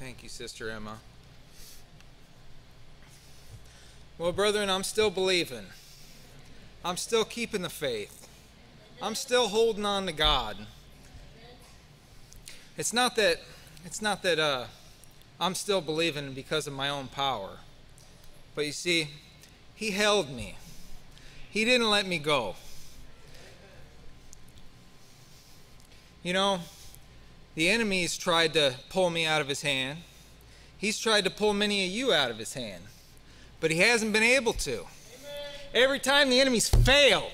Thank you, Sister Emma. Well, brethren, I'm still believing. I'm still keeping the faith. I'm still holding on to God. It's not that I'm still believing because of my own power. But you see, he held me. He didn't let me go. You know, the enemy's tried to pull me out of his hand. He's tried to pull many of you out of his hand. But he hasn't been able to. Amen. Every time the enemy's failed,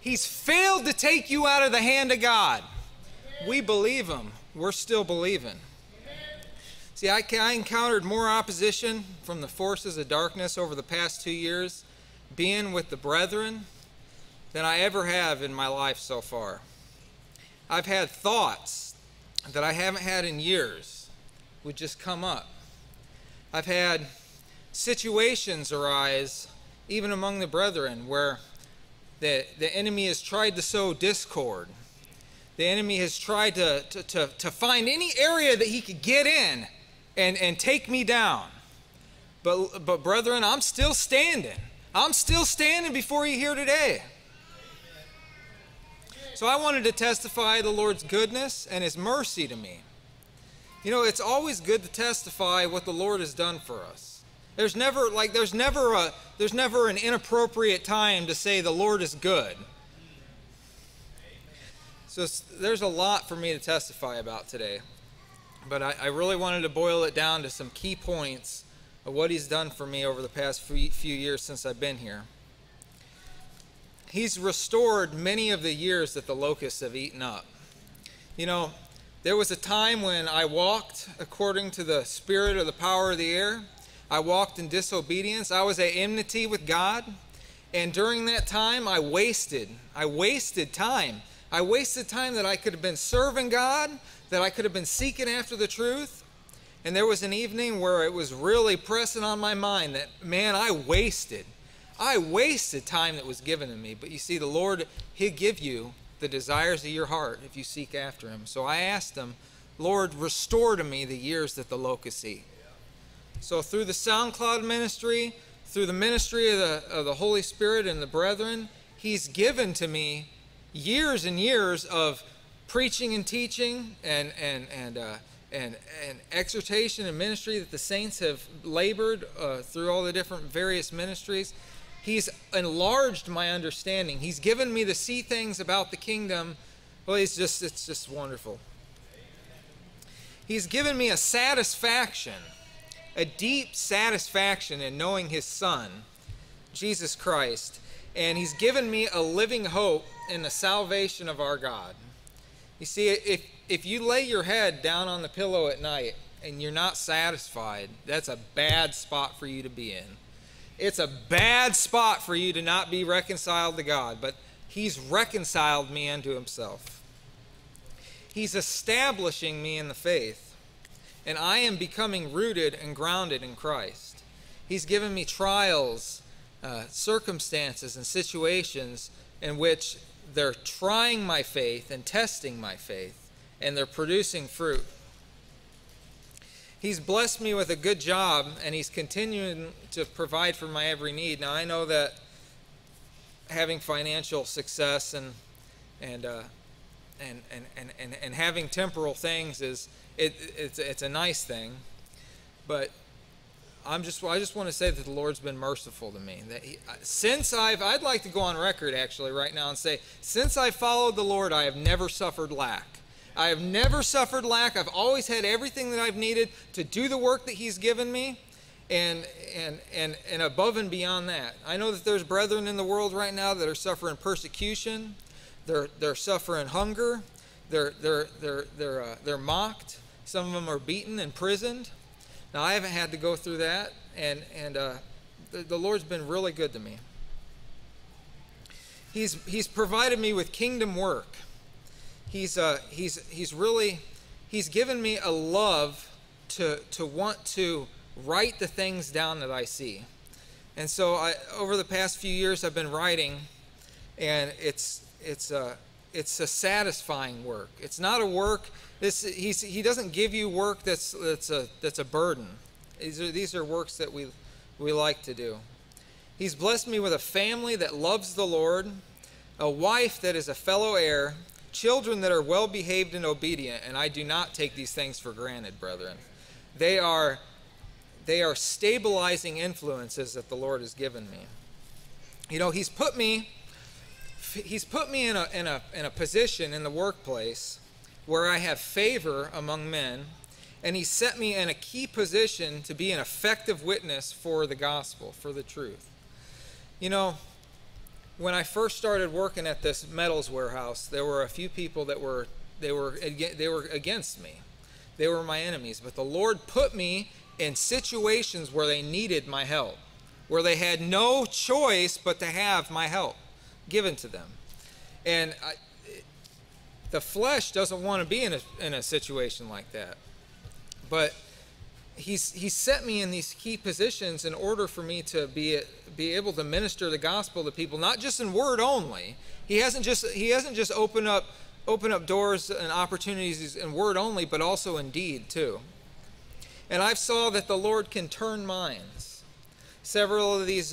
he's failed to take you out of the hand of God. Amen. We believe him. We're still believing. Amen. See, I encountered more opposition from the forces of darkness over the past 2 years being with the brethren than I ever have in my life so far. I've had thoughts that I haven't had in years would just come up. I've had situations arise, even among the brethren, where the enemy has tried to sow discord. The enemy has tried to find any area that he could get in and take me down. But brethren, I'm still standing. I'm still standing before you here today. So I wanted to testify the Lord's goodness and his mercy to me. You know, it's always good to testify what the Lord has done for us. There's never an inappropriate time to say the Lord is good. So there's a lot for me to testify about today. But I really wanted to boil it down to some key points of what he's done for me over the past few years since I've been here. He's restored many of the years that the locusts have eaten up. You know, there was a time when I walked according to the spirit or the power of the air. I walked in disobedience. I was at enmity with God. And during that time, I wasted time. I wasted time that I could have been serving God, that I could have been seeking after the truth. And there was an evening where it was really pressing on my mind that, man, I wasted time that was given to me. But you see, the Lord, he'll give you the desires of your heart if you seek after him. So I asked him, Lord, restore to me the years that the locusts eat. So through the SoundCloud ministry, through the ministry of the Holy Spirit and the brethren, he's given to me years and years of preaching and teaching and exhortation and ministry that the saints have labored through all the different various ministries. He's enlarged my understanding. He's given me to see things about the kingdom. Well, it's just wonderful. He's given me a satisfaction. A deep satisfaction in knowing his son, Jesus Christ. And he's given me a living hope in the salvation of our God. You see, if you lay your head down on the pillow at night and you're not satisfied, that's a bad spot for you to be in. It's a bad spot for you to not be reconciled to God, but he's reconciled me unto himself. He's establishing me in the faith. And I am becoming rooted and grounded in Christ. He's given me trials, circumstances, and situations in which they're trying my faith and testing my faith, and they're producing fruit. He's blessed me with a good job, and he's continuing to provide for my every need. Now, I know that having financial success and having temporal things is it's a nice thing, but I just want to say that the Lord's been merciful to me. That I'd like to go on record actually right now and say, since I followed the Lord, I have never suffered lack. I have never suffered lack. I've always had everything that I've needed to do the work that he's given me, and above and beyond that. I know that there's brethren in the world right now that are suffering persecution. They're suffering hunger. They're mocked. Some of them are beaten, imprisoned. Now, I haven't had to go through that, and the Lord's been really good to me. He's provided me with kingdom work. He's given me a love to want to write the things down that I see, and so over the past few years I've been writing, and it's It's a satisfying work. It's not a work. He doesn't give you work that's a burden. These are works that we like to do. He's blessed me with a family that loves the Lord, a wife that is a fellow heir, children that are well behaved and obedient. And I do not take these things for granted, brethren. They are stabilizing influences that the Lord has given me. You know, He's put me in a position in the workplace where I have favor among men, and He set me in a key position to be an effective witness for the gospel, for the truth. You know, when I first started working at this metals warehouse, there were a few people that were against me. They were my enemies, but the Lord put me in situations where they needed my help, where they had no choice but to have my help given to them. And the flesh doesn't want to be in a situation like that, but he set me in these key positions in order for me to be able to minister the gospel to people, not just in word only. He hasn't just opened up doors and opportunities in word only, but also in deed too. And I've saw that the Lord can turn minds. Several of these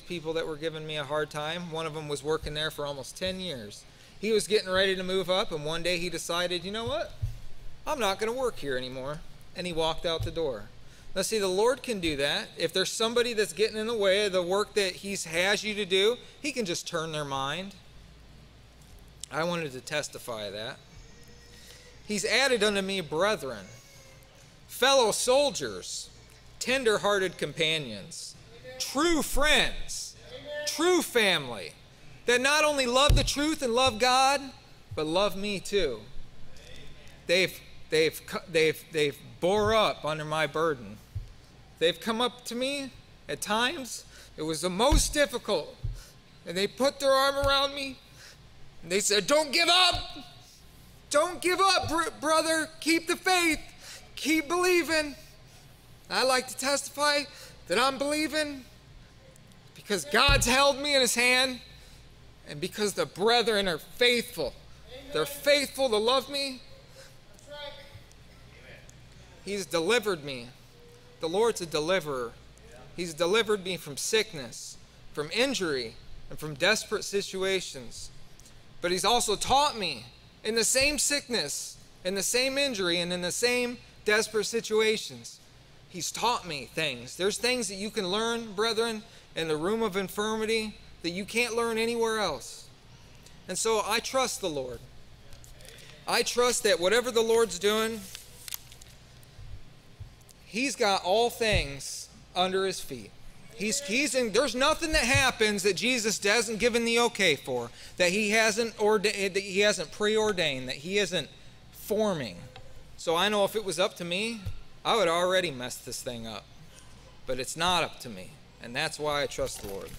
people that were giving me a hard time, one of them was working there for almost 10 years. He was getting ready to move up, and one day he decided, you know what? I'm not going to work here anymore. And he walked out the door. Now see, the Lord can do that. If there's somebody that's getting in the way of the work that He has you to do, He can just turn their mind. I wanted to testify of that. He's added unto me brethren, fellow soldiers, tender-hearted companions, true friends, true family, that not only love the truth and love God, but love me too. They've bore up under my burden. They've come up to me at times. It was the most difficult, and they put their arm around me, and they said, "Don't give up. Don't give up, brother. Keep the faith. Keep believing." I like to testify that I'm believing, because God's held me in His hand, and because the brethren are faithful. Amen. They're faithful to love me. That's right. Amen. He's delivered me. The Lord's a deliverer. Yeah. He's delivered me from sickness, from injury, and from desperate situations. But He's also taught me in the same sickness, in the same injury, and in the same desperate situations. He's taught me things. There's things that you can learn, brethren, in the room of infirmity that you can't learn anywhere else. And so I trust the Lord. I trust that whatever the Lord's doing, He's got all things under His feet. There's nothing that happens that Jesus doesn't give Him the okay for, that He hasn't ordained, that He hasn't preordained, that He isn't forming. So I know if it was up to me, I would already mess this thing up, but it's not up to me, and that's why I trust the Lord.